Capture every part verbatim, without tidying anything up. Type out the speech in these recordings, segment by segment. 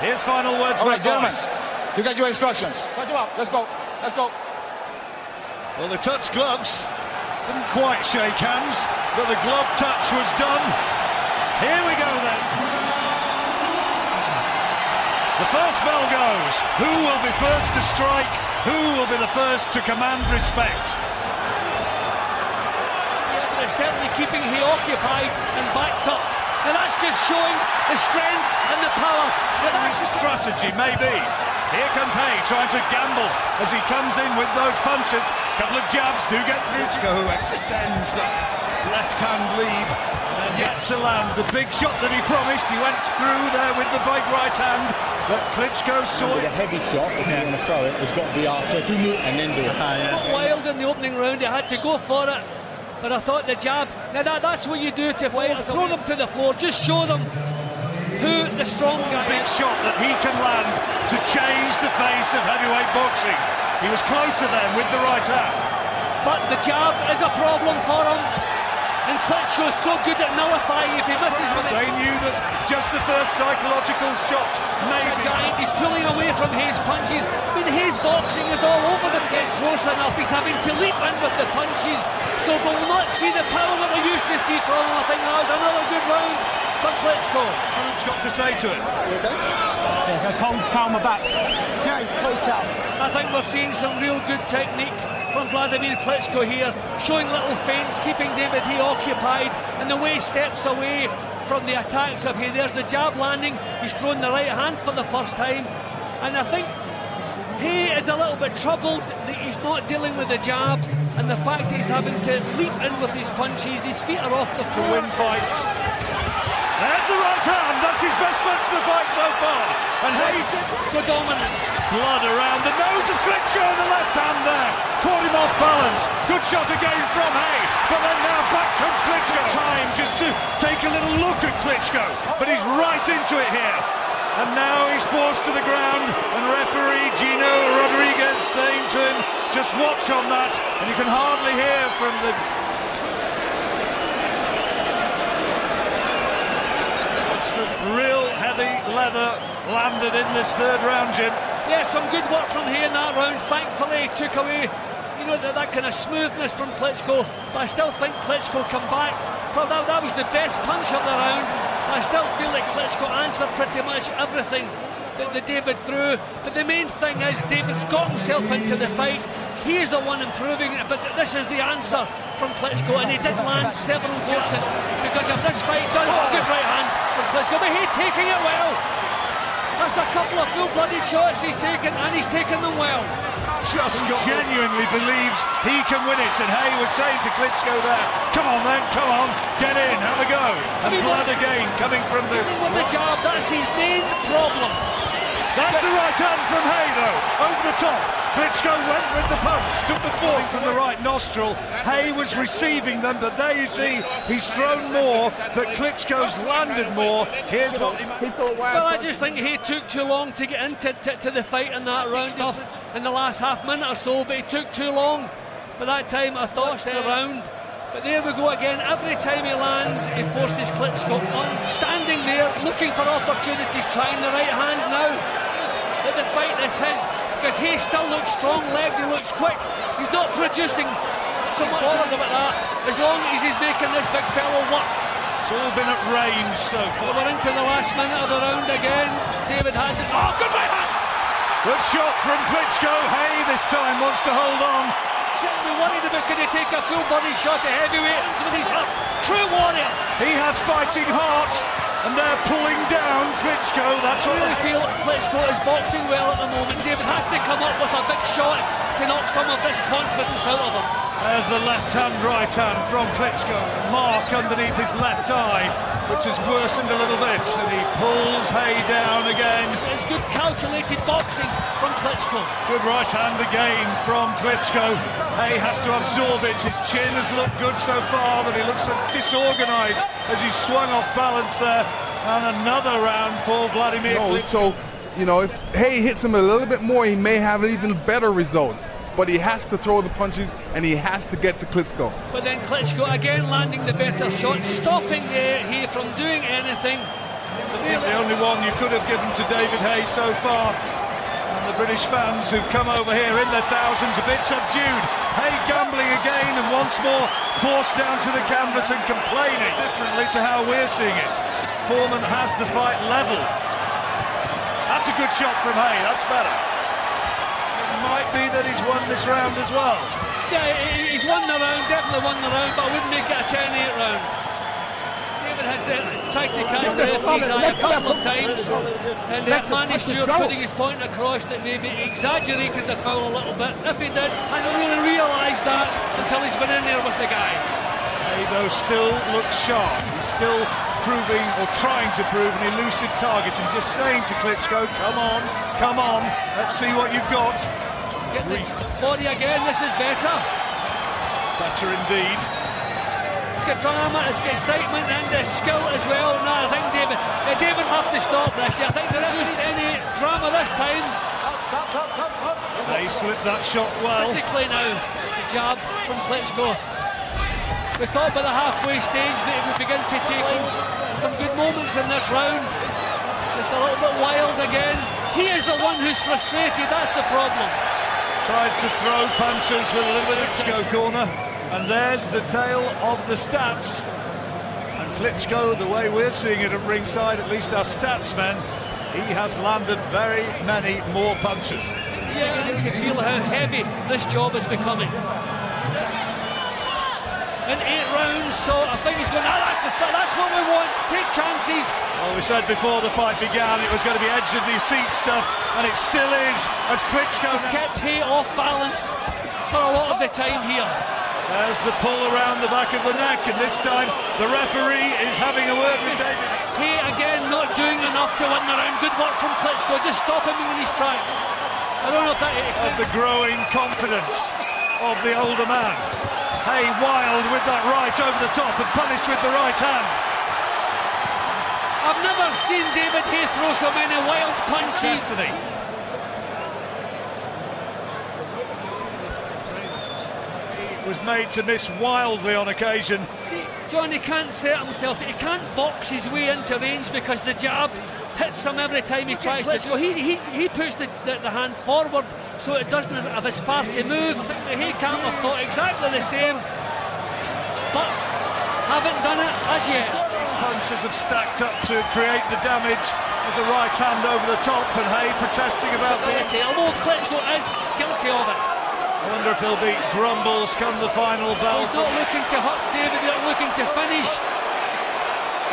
His final words. All right, gentlemen, you got your instructions. Touch him up. Let's go. Let's go. Well, the touch gloves didn't quite shake hands, but the glove touch was done. Here we go then. The first bell goes. Who will be first to strike? Who will be the first to command respect? Certainly keeping he occupied and backed up, and that's just showing the strength and the power. But that's a strategy, maybe. Here comes Haye trying to gamble as he comes in with those punches. Couple of jabs do get Klitschko, who extends that left-hand lead. And yet Salam, the big shot that he promised, he went through there with the big right hand, but Klitschko saw it. A heavy shot, if yeah. you're going to throw it, it's got to be after, do it and then do it. Ah, yeah. Got wild in the opening round, he had to go for it. But I thought the jab, now that, that's what you do to players, throw them to the floor, just show them who the strong guy is. Big shot that he can land to change the face of heavyweight boxing. He was closer then with the right hand. But the jab is a problem for him, and Klitschko is so good at nullifying if he misses with it. They knew that just the first psychological shot, maybe. He's pulling away from Haye's punches. I mean, Haye's boxing is all over the place close enough. He's having to leap in with the punches, so we'll not see the power that we used to see from him. I think that was another good round for Klitschko. What's got to say to it? Okay? Yeah, I can't calm my back. Jay, play out. I think we're seeing some real good technique from Vladimir Klitschko here, showing little feints, keeping David Haye occupied, and the way he steps away from the attacks of Haye. There's the jab landing, he's thrown the right hand for the first time, and I think Haye is a little bit troubled that he's not dealing with the jab, and the fact that he's having to leap in with his punches, his feet are off the floor. To win fights. There's the right hand, that's his best punch of the fight so far, and Haye so dominant. Blood around the nose of Klitschko in the left hand there. Caught him off balance. Good shot again from Haye. But then now back comes Klitschko. Time just to take a little look at Klitschko. But he's right into it here. And now he's forced to the ground. And referee Gino Rodriguez saying to him, just watch on that. And you can hardly hear from the... That's a real heavy leather landed in this third round, Jim. Yeah, some good work from Haye in that round. Thankfully, took away, you know, that, that kind of smoothness from Klitschko. But I still think Klitschko come back. Well, that, that was the best punch of the round. I still feel like Klitschko answered pretty much everything that, that David threw. But the main thing is David's got himself into the fight. He is the one improving it. But this is the answer from Klitschko, and he did land several jabs because of this fight. Done a good right hand from Klitschko, but Haye taking it well. That's a couple of full-blooded shots he's taken, and he's taken them well. Just genuinely believes he can win it, and Haye was saying to Klitschko there, come on then, come on, get in, have a go. And I mean, blood again coming from the... With the jab, that's his main problem. That's the right hand from Haye though, over the top. Klitschko went with the punch, took the fork from the right nostril. Haye was receiving them, but there you see, he's thrown more, but Klitschko's landed more. Here's what... Well, I just think Haye took too long to get into to, to the fight in that round off in the last half minute or so, but he took too long. But that time, I thought it around. But there we go again, every time he lands, he forces Klitschko on. Standing there, looking for opportunities, trying the right hand now. But the fight is his, because Haye still looks strong-legged, he looks quick. He's not producing so much bothered about that, as long as he's making this big fellow work. It's all been at range so far. We're into the last minute of the round again. David has it. Oh, good right hand! Good shot from Klitschko. Haye this time wants to hold on. Be worried about could he take a full body shot at heavyweight when he's up. True warrior. He has fighting heart, and they're pulling down Klitschko. That's I what really feel Klitschko is boxing well at the moment. David has to come up with a big shot to knock some of this confidence out of him. There's the left hand, right hand from Klitschko. Mark underneath his left eye, which has worsened a little bit, and he pulls Haye down again. It's good calculated boxing from Klitschko. Good right hand again from Klitschko. Haye has to absorb it. His chin has looked good so far, but he looks disorganised as he swung off balance there. And another round for Vladimir no, So, you know, if Haye hits him a little bit more, he may have even better results. But he has to throw the punches, and he has to get to Klitschko. But then Klitschko again landing the better shots, stopping Haye from doing anything. the only one you could have given to David Haye so far. And the British fans who've come over here in their thousands, a bit subdued. Haye gambling again and once more forced down to the canvas and complaining, differently to how we're seeing it. Foreman has the fight level. That's a good shot from Haye, that's better. It might be that he's won this round as well. Yeah, he's won the round, definitely won the round, but I wouldn't make it a ten eight round. David has uh, tried to catch the referee's eye a couple of times, and that managed to putting his point across that maybe exaggerated the foul a little bit. If he did, hasn't really realised that until he's been in there with the guy. He though still looks sharp, he's still proving or trying to prove an elusive target and just saying to Klitschko, come on, come on, let's see what you've got. Get the body again, this is better. Better indeed. It's got drama, it's got excitement and the skill as well. No, I think David, uh, David have to stop this. I think there isn't any drama this time. They slipped that shot well. Physically now, the jab from Klitschko. We thought by the halfway stage that it would begin to take in some good moments in this round. Just a little bit wild again. He is the one who's frustrated, that's the problem. Tried to throw punches with a little bit of Klitschko corner, and there's the tail of the stats. And Klitschko, the way we're seeing it at ringside, at least our stats men, he has landed very many more punches. Yeah, and you can feel how heavy this job is becoming. In eight rounds, so I think he's going, oh, that's the start, that's what we want, take chances. Well, we said before the fight began it was going to be edge of the seat stuff, and it still is, as Klitschko has kept Haye off balance for a lot of the time here. There's the pull around the back of the neck, and this time the referee is having a word with David. Haye again not doing enough to win the round. Good work from Klitschko, just stop him in his tracks. I don't know if that is of the growing confidence of the older man. Haye wild with that right over the top and punished with the right hand. I've never seen David Haye throw so many wild punches today. He was made to miss wildly on occasion. See, John, he can't set himself, he can't box his way into range because the jab hits him every time he tries to go. He, he, he puts the, the, the hand forward, so it doesn't have as far to move. Haye can't have thought exactly the same, but haven't done it as yet. His punches have stacked up to create the damage with the right hand over the top, and Haye protesting about the... Although Klitschko is guilty of it. I wonder if there'll be grumbles come the final bell. He's not looking to hurt David, he's not looking to finish.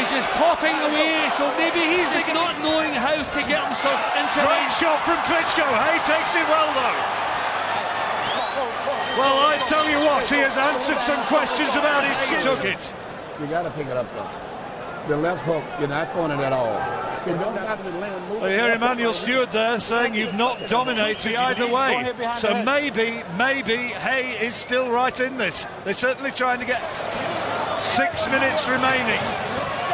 He's just popping away, so maybe he's just not knowing how to get himself into it. Great shot from Klitschko. Haye takes it well, though. Well, I tell you what, he has answered some questions about his chin. He took it. You got to pick it up, though. The left hook, you're not going it at all. I hear Emmanuel Stewart there saying you've not dominated either way. So maybe, maybe Haye is still right in this. They're certainly trying to get six minutes remaining.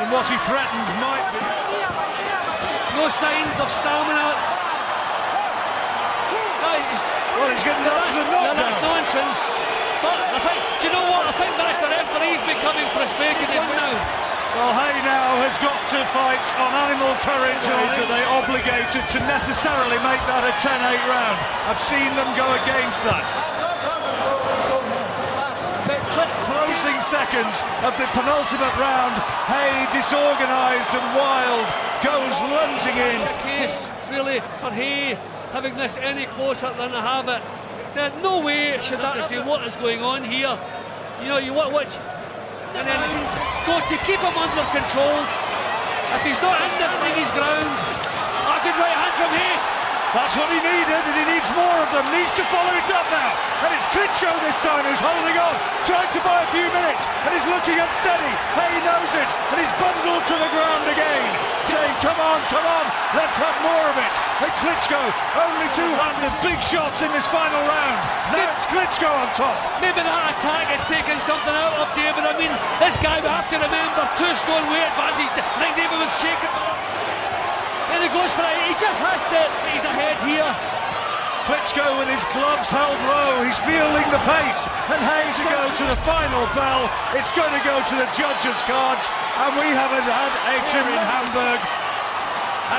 And what he threatened might be. No signs of stamina. No, he's, well, he's getting no, the knockdown. No, that's nonsense. But I think, do you know what? I think that's the referee's becoming frustrated as well. Well, Haye now has got to fight on animal courage, so they obligated to necessarily make that a ten eight round. I've seen them go against that. Seconds of the penultimate round, Haye disorganised and wild goes lunging in. The case really for Haye having this any closer than I have it. There's no way should that say what is going on here. You know, you watch and then go to keep him under control. If he's not instantly in his ground, a good right hand from Haye. That's what he needed, and he needs more of them. Needs to follow it up now. And it's Klitschko this time who's holding on, trying to buy a few minutes, and he's looking unsteady. Haye knows it, and he's bundled to the ground again, saying, come on, come on, let's have more of it. And Klitschko, only two hundred big shots in this final round. Now it's Klitschko on top. Maybe that attack has taken something out of David. I mean, this guy, we have to remember, two stone weight advantage. I think David was shaking. And he goes for it, he just has to, he's ahead here. Klitschko with his gloves held low, he's fielding the pace. And Haye to go to the final bell, it's going to go to the judges' cards. And we haven't had a trim in Hamburg.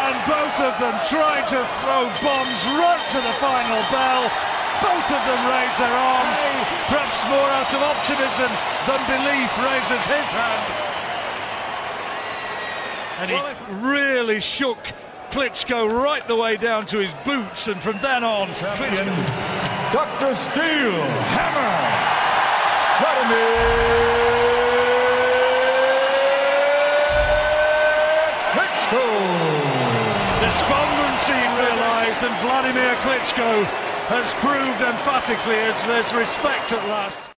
and both of them try to throw bombs right to the final bell. Both of them raise their arms, perhaps more out of optimism than belief raises his hand. And he really shook Klitschko right the way down to his boots, and from then on, Klitschko. Doctor Steel Hammer, Vladimir Klitschko. Despondency realised, and Vladimir Klitschko has proved emphatically his, his respect at last.